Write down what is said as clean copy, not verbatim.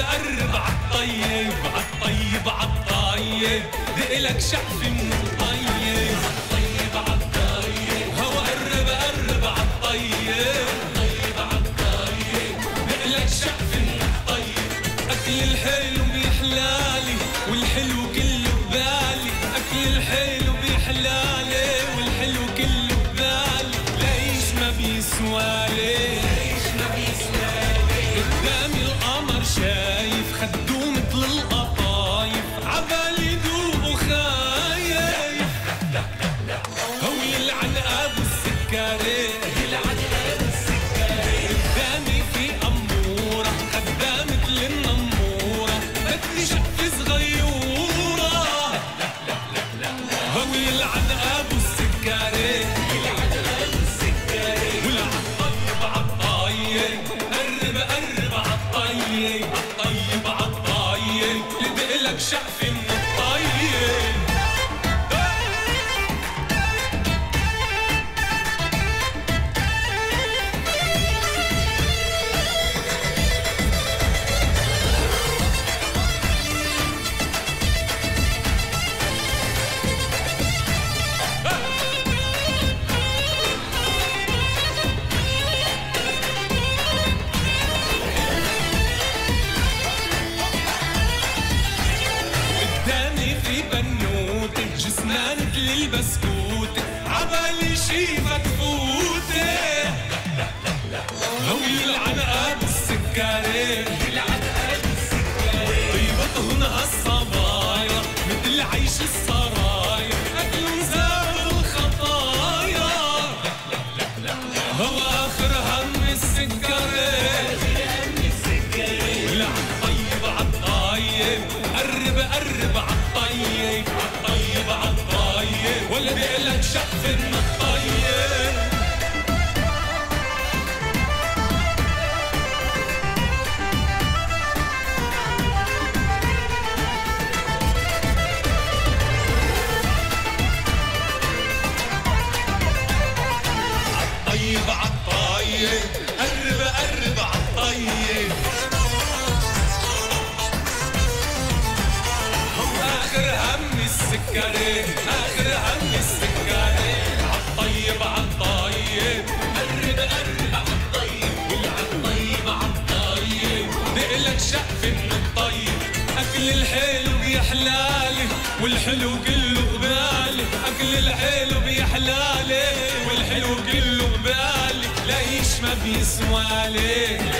بقرب عالطيب عالطيب عالطيب دقلك شحفة من الطيب عالطيب عالطيب هو قرب قرب عالطيب عالطيب عالطيب دقلك شحفة من الطيب أكل الحلو بيحلالي والحلو كله ببالي أكل الحلو بيحلالي والحلو كله ببالي ليش ما بيسوالي ليش ما بيسوالي قدامي القمر شايف خدو مثل القطايف عبالي دوب وخايف هو يلعن ابو السكاري يلعن ابو السكاري قدامي في اموره خدام مثل النموره مثل شقفه صغيوره هو يلعن ابو السكاري عالطيب عالطيب لدقلك شقفة من الطيب جسمان مثل البسكوت عبالي شي مكفوتة هو يلعن ابو السكاري يلعن ابو السكاري طيبتهن هالصبايا مثل عيش السرايا اكلن زاوي الخطايا هو اخر هم السكاري يلعن طيب عالطيب قرب قرب عالطيب عالطيب عالطيب ولا بقلك شقفة من الطيب عالطيب عالطيب قرب قرب عالطيب آخر هم السكاري عالطيب عالطيب قرب قرب عالطيب والعالطيب عالطيب دقلك شقفة من الطيب أكل الحلو بيحلالي والحلو كله ببالي أكل الحلو بيحلالي والحلو كله ببالي ليش ما بيسوالي